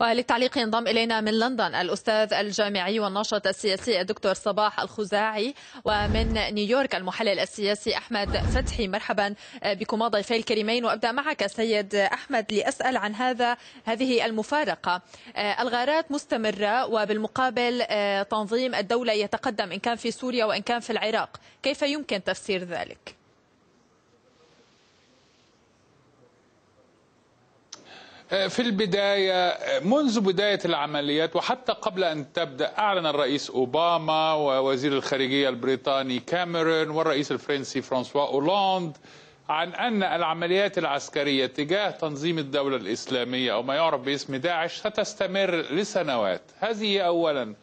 وللتعليق ينضم إلينا من لندن الأستاذ الجامعي والناشط السياسي الدكتور صباح الخزاعي، ومن نيويورك المحلل السياسي أحمد فتحي. مرحبا بكما ضيفي الكريمين، وأبدأ معك سيد أحمد لأسأل عن هذه المفارقة. الغارات مستمرة وبالمقابل تنظيم الدولة يتقدم إن كان في سوريا وإن كان في العراق، كيف يمكن تفسير ذلك؟ في البداية، منذ بداية العمليات وحتى قبل أن تبدأ، أعلن الرئيس أوباما ووزير الخارجية البريطاني كاميرون والرئيس الفرنسي فرانسوا هولاند عن أن العمليات العسكرية تجاه تنظيم الدولة الإسلامية أو ما يعرف باسم داعش ستستمر لسنوات. هذه أولا.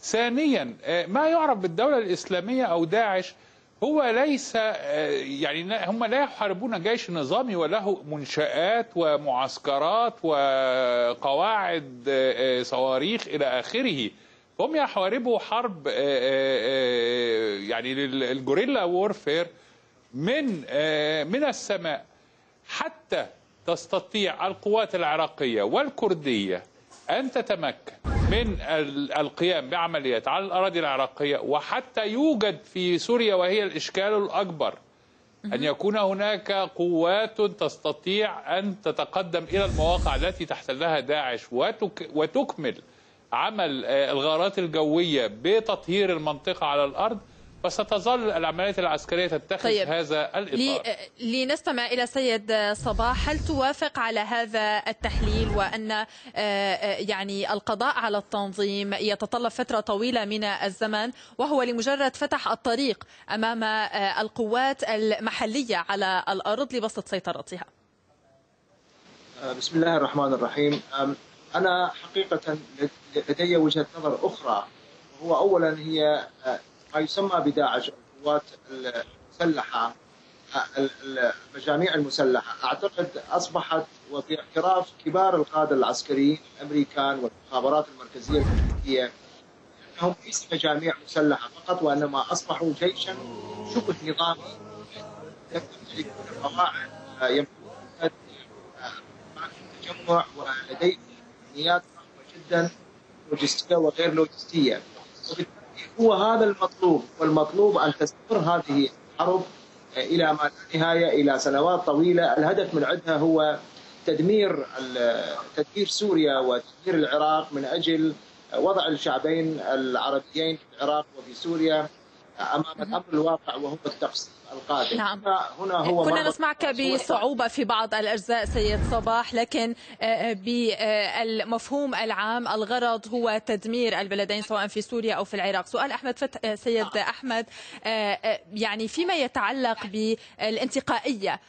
ثانيا، ما يعرف بالدولة الإسلامية أو داعش هو ليس، يعني هم لا يحاربون جيش نظامي وله منشآت ومعسكرات وقواعد صواريخ إلى آخره. هم يحاربوا حرب يعني الجوريلا وورفير من السماء، حتى تستطيع القوات العراقية والكردية أن تتمكن من القيام بعمليات على الأراضي العراقية، وحتى يوجد في سوريا، وهي الإشكال الأكبر، أن يكون هناك قوات تستطيع أن تتقدم إلى المواقع التي تحتلها داعش وتكمل عمل الغارات الجوية بتطهير المنطقة على الأرض. وستظل العمليات العسكرية تتخذ هذا الإطار. لنستمع إلى سيد صباح، هل توافق على هذا التحليل، وأن يعني القضاء على التنظيم يتطلب فترة طويلة من الزمن، وهو لمجرد فتح الطريق أمام القوات المحلية على الأرض لبسط سيطرتها؟ بسم الله الرحمن الرحيم. أنا حقيقة لدي وجهة نظر أخرى، وهو أولا هي ما يسمى بداعش القوات المسلحة، المجاميع المسلحة، أعتقد أصبحت وباعتراف كبار القادة العسكريين الأمريكان والمخابرات المركزية الأمريكية أنهم ليسوا مجاميع مسلحة فقط، وإنما أصبحوا جيشا شبه نظامي يمتلكون قواعد، يمتلكون تجمع، ولديهم إمكانيات ضخمة جدا لوجستية وغير لوجستية. هو هذا المطلوب، والمطلوب أن تستمر هذه الحرب إلى ما لا نهاية، إلى سنوات طويلة. الهدف من عدها هو تدمير سوريا وتدمير العراق من أجل وضع الشعبين العربيين في العراق وفي سوريا أمام الأمر الواقع، وهو التقسيم القادم. نعم. هنا هو كنا نسمعك بصعوبة في بعض الأجزاء سيد صباح، لكن بالمفهوم العام الغرض هو تدمير البلدين سواء في سوريا أو في العراق. سؤال أحمد سيد أحمد، يعني فيما يتعلق بالانتقائية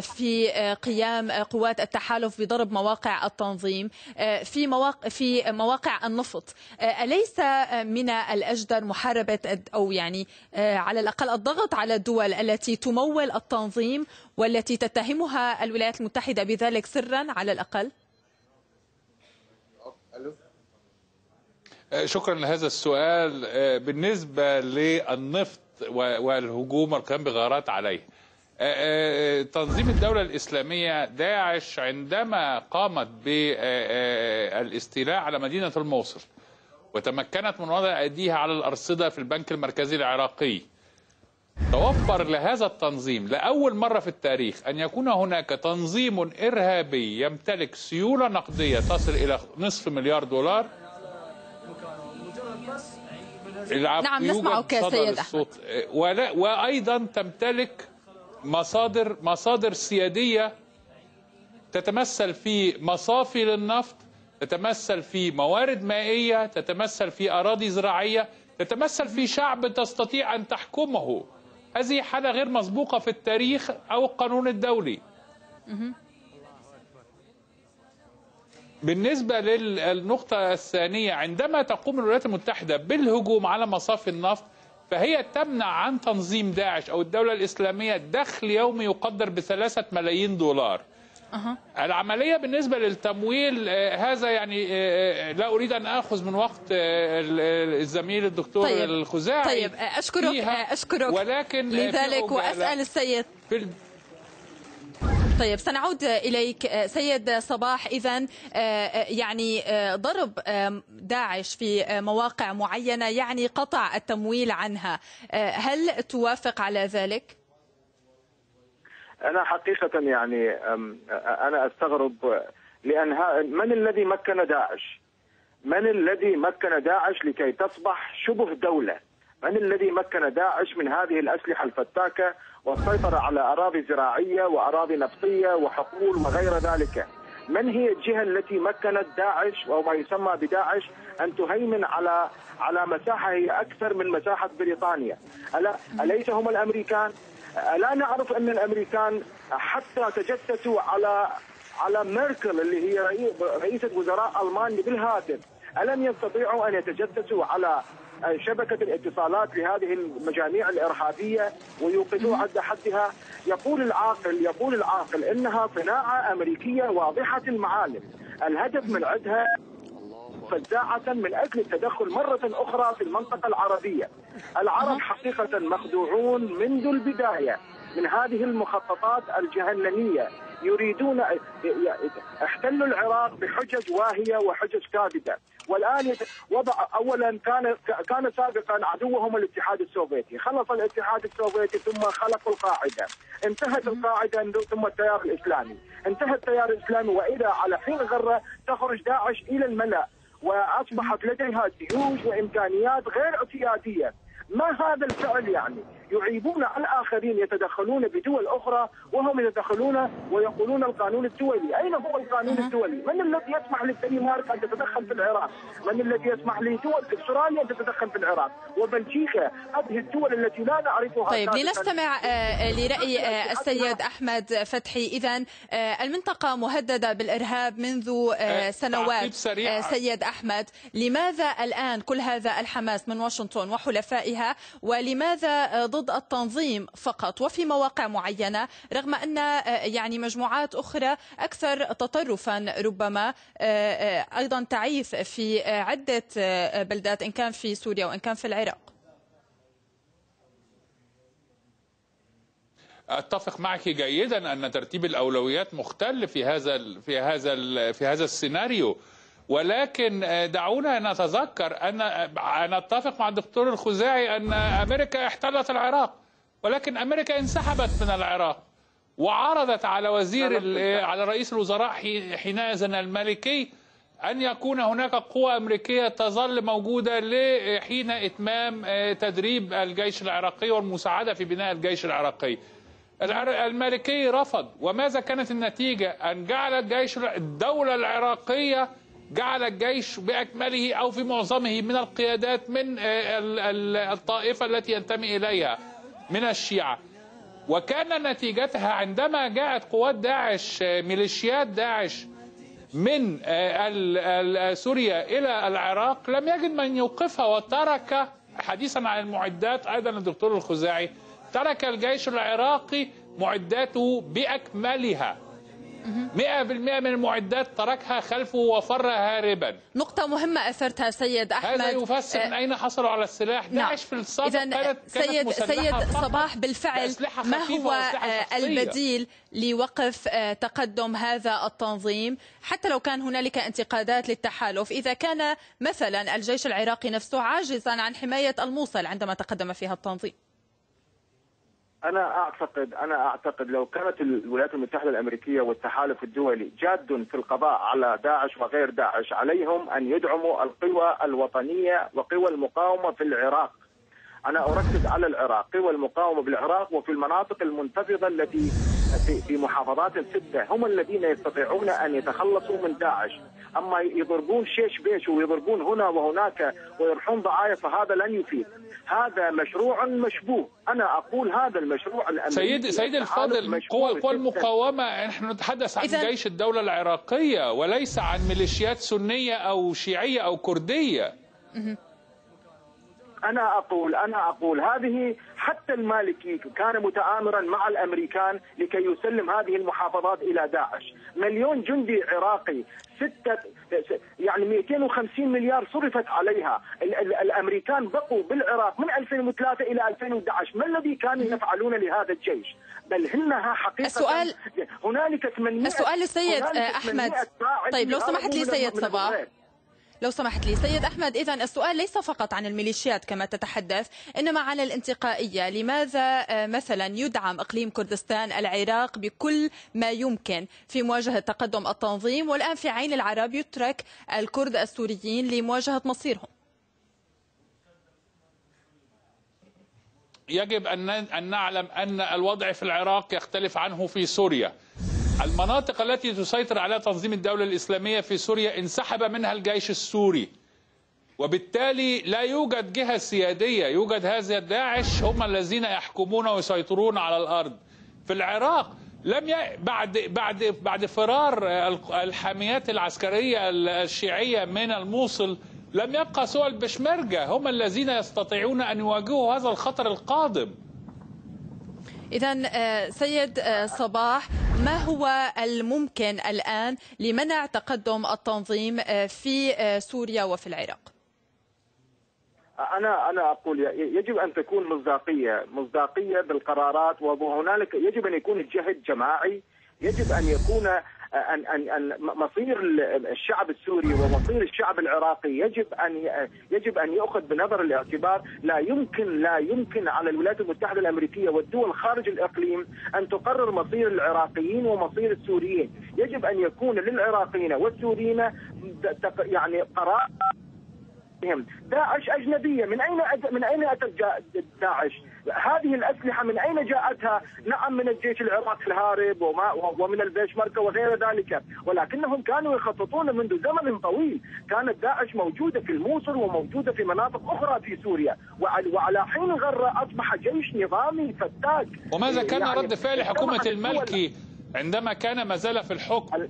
في قيام قوات التحالف بضرب مواقع التنظيم في مواقع النفط، أليس من الأجدر محاربة أو يعني على الأقل الضغط على الدول التي تمول التنظيم والتي تتهمها الولايات المتحدة بذلك سرا على الأقل؟ شكرا لهذا السؤال. بالنسبة للنفط والهجوم والقيام بغارات عليه، تنظيم الدولة الإسلامية داعش عندما قامت بالاستيلاء على مدينة الموصل وتمكنت من وضع أيديها على الأرصدة في البنك المركزي العراقي، توفر لهذا التنظيم لأول مرة في التاريخ أن يكون هناك تنظيم إرهابي يمتلك سيولة نقدية تصل إلى $500 مليار. نعم، نسمعك سيد أحمد. وأيضا تمتلك مصادر سيادية تتمثل في مصافي للنفط، تتمثل في موارد مائية، تتمثل في أراضي زراعية، تتمثل في شعب تستطيع أن تحكمه. هذه حالة غير مسبوقة في التاريخ أو القانون الدولي. بالنسبة للنقطة الثانية، عندما تقوم الولايات المتحدة بالهجوم على مصافي النفط، فهي تمنع عن تنظيم داعش أو الدولة الإسلامية دخل يومي يقدر $3 ملايين. العملية بالنسبة للتمويل، هذا يعني لا أريد أن أخذ من وقت الزميل الدكتور الخزاعي. طيب، أشكرك، ولكن لذلك وأسأل السيد طيب سنعود إليك سيد صباح. إذن يعني ضرب داعش في مواقع معينة يعني قطع التمويل عنها، هل توافق على ذلك؟ أنا حقيقة يعني أنا أستغرب، لأن من الذي مكن داعش؟ من الذي مكن داعش لكي تصبح شبه دولة؟ من الذي مكن داعش من هذه الأسلحة الفتاكة والسيطرة على أراضي زراعية وأراضي نفطية وحقول وغير ذلك؟ من هي الجهة التي مكنت داعش أو ما يسمى بداعش أن تهيمن على مساحة هي أكثر من مساحة بريطانيا؟ أليس هم الأمريكان؟ ألا نعرف أن الأمريكان حتى تجسسوا على ميركل اللي هي رئيسة وزراء ألمانيا بالهاتف؟ ألم يستطيعوا أن يتجسسوا على شبكة الاتصالات لهذه المجاميع الإرهابية ويوقفوا عند حدها؟ يقول العاقل إنها صناعة أمريكية واضحة المعالم، الهدف من عندها فزاعة من أجل التدخل مرة أخرى في المنطقة العربية. العرب حقيقة مخدوعون منذ البداية من هذه المخططات الجهنمية، يريدون احتلوا العراق بحجج واهية وحجج كاذبة، والآن وضع أولا كان سابقا عدوهم الاتحاد السوفيتي، خلص الاتحاد السوفيتي ثم خلقوا القاعدة، انتهت القاعدة ثم التيار الإسلامي، انتهى التيار الإسلامي، وإذا على حين غرة تخرج داعش إلى الملأ وأصبحت لديها جيوش وإمكانيات غير اعتيادية. ما هذا الفعل يعني؟ يعيبون الآخرين، يتدخلون بدول أخرى وهم يتدخلون ويقولون القانون الدولي. أين هو القانون الدولي؟ من الذي يسمح للدنمارك أن تتدخل في العراق؟ من الذي يسمح لدول أستراليا أن تتدخل في العراق وبلجيكا؟ هذه الدول التي لا نعرفها. طيب لنستمع لرأي السيد أحمد فتحي. إذن المنطقة مهددة بالإرهاب منذ سنوات. سيد أحمد، لماذا الآن كل هذا الحماس من واشنطن وحلفائها، ولماذا ضد التنظيم فقط وفي مواقع معينة، رغم أن يعني مجموعات أخرى أكثر تطرفا ربما أيضا تعيث في عدة بلدات إن كان في سوريا وإن كان في العراق؟ أتفق معك جيدا أن ترتيب الأولويات مختل في هذا السيناريو، ولكن دعونا نتذكر أن أنا أتفق مع الدكتور الخزاعي أن أمريكا احتلت العراق، ولكن أمريكا انسحبت من العراق وعرضت على رئيس الوزراء حينئذ المالكي أن يكون هناك قوة أمريكية تظل موجودة حين إتمام تدريب الجيش العراقي والمساعدة في بناء الجيش العراقي. المالكي رفض، وماذا كانت النتيجة؟ أن جعلت جيش الدولة العراقية جعل الجيش بأكمله أو في معظمه من القيادات من الطائفة التي ينتمي إليها من الشيعة، وكان نتيجتها عندما جاءت قوات داعش ميليشيات داعش من سوريا إلى العراق لم يجد من يوقفها، وترك حديثا عن المعدات أيضا الدكتور الخزاعي، ترك الجيش العراقي معداته بأكملها 100% من المعدات تركها خلفه وفر هاربا. نقطة مهمة أثرتها سيد أحمد، هذا يفسر من أين حصلوا على السلاح. داعش في السابق سيد صباح، بالفعل ما هو البديل لوقف تقدم هذا التنظيم حتى لو كان هنالك انتقادات للتحالف، إذا كان مثلا الجيش العراقي نفسه عاجزا عن حماية الموصل عندما تقدم فيها التنظيم؟ أنا أعتقد لو كانت الولايات المتحدة الأمريكية والتحالف الدولي جاد في القضاء على داعش وغير داعش، عليهم أن يدعموا القوى الوطنية وقوى المقاومة في العراق. أنا أركز على العراق، قوى المقاومة بالعراق وفي المناطق المنتفضة التي في محافظات الستة، هم الذين يستطيعون أن يتخلصوا من داعش. أما يضربون شيش بيش ويضربون هنا وهناك ويرحون ضعايا فهذا لن يفيد. هذا مشروع مشبوه، أنا أقول هذا المشروع الأمريكي سيد الفاضل، قوى المقاومة نحن نتحدث عن جيش الدولة العراقية وليس عن ميليشيات سنية أو شيعية أو كردية. أنا أقول هذه حتى المالكي كان متآمرا مع الأمريكان لكي يسلم هذه المحافظات إلى داعش. 1,000,000 جندي عراقي، 6 يعني 250 مليار صرفت عليها. الامريكان بقوا بالعراق من 2003 الى 2011، ما الذي كانوا يفعلون لهذا الجيش؟ بل انها حقيقه السؤال هنالك 800 السؤال السيد احمد. طيب لو سمحت لي سيد صباح، لو سمحت لي سيد أحمد، إذا السؤال ليس فقط عن الميليشيات كما تتحدث، إنما على الانتقائية. لماذا مثلا يدعم إقليم كردستان العراق بكل ما يمكن في مواجهة تقدم التنظيم، والآن في عين العرب يترك الكرد السوريين لمواجهة مصيرهم؟ يجب أن نعلم أن الوضع في العراق يختلف عنه في سوريا. المناطق التي تسيطر عليها تنظيم الدولة الإسلامية في سوريا انسحب منها الجيش السوري، وبالتالي لا يوجد جهة سيادية، يوجد هذا داعش هم الذين يحكمون ويسيطرون على الأرض. في العراق لم بعد فرار الحاميات العسكرية الشيعية من الموصل لم يبقى سوى البشمرجة هم الذين يستطيعون أن يواجهوا هذا الخطر القادم. إذا سيد صباح، ما هو الممكن الآن لمنع تقدم التنظيم في سوريا وفي العراق؟ أنا أقول يجب أن تكون مصداقية بالقرارات، وهنالك يجب أن يكون الجهد جماعي، يجب أن يكون أن مصير الشعب السوري ومصير الشعب العراقي يجب أن يأخذ بنظر الاعتبار. لا يمكن على الولايات المتحدة الأمريكية والدول خارج الإقليم أن تقرر مصير العراقيين ومصير السوريين. يجب أن يكون للعراقيين والسوريين يعني قرار. داعش أجنبية، من أين أتت داعش؟ هذه الأسلحة من أين جاءتها؟ نعم من الجيش العراقي الهارب ومن البشمركة وغير ذلك، ولكنهم كانوا يخططون منذ زمن طويل. كانت داعش موجودة في الموصل وموجودة في مناطق أخرى في سوريا، وعلى حين غرة أصبح جيش نظامي فتاك. وماذا كان يعني رد فعل حكومة المالكي عندما كان ما زال في الحكم؟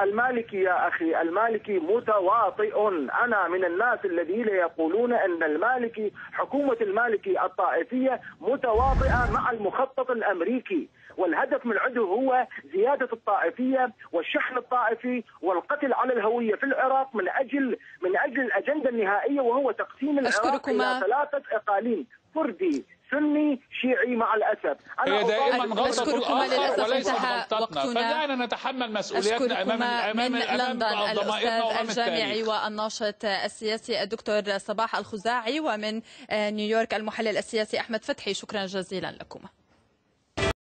المالكي يا أخي، المالكي متواطئ. أنا من الناس الذين يقولون أن المالكي، حكومة المالكي الطائفية، متواطئة مع المخطط الأمريكي، والهدف من عده هو زيادة الطائفية والشحن الطائفي والقتل على الهوية في العراق من أجل الأجندة النهائية، وهو تقسيم العراق إلى 3 أقاليم: كردي، سني، شيعي. مع الأسف هي دائما غلطة الآخر وليس غلطتنا، فدعنا نتحمل مسؤوليتنا أمام الضمائرنا. الجامعي والناشط السياسي الدكتور صباح الخزاعي، ومن نيويورك المحلل السياسي أحمد فتحي، شكرا جزيلا لكم.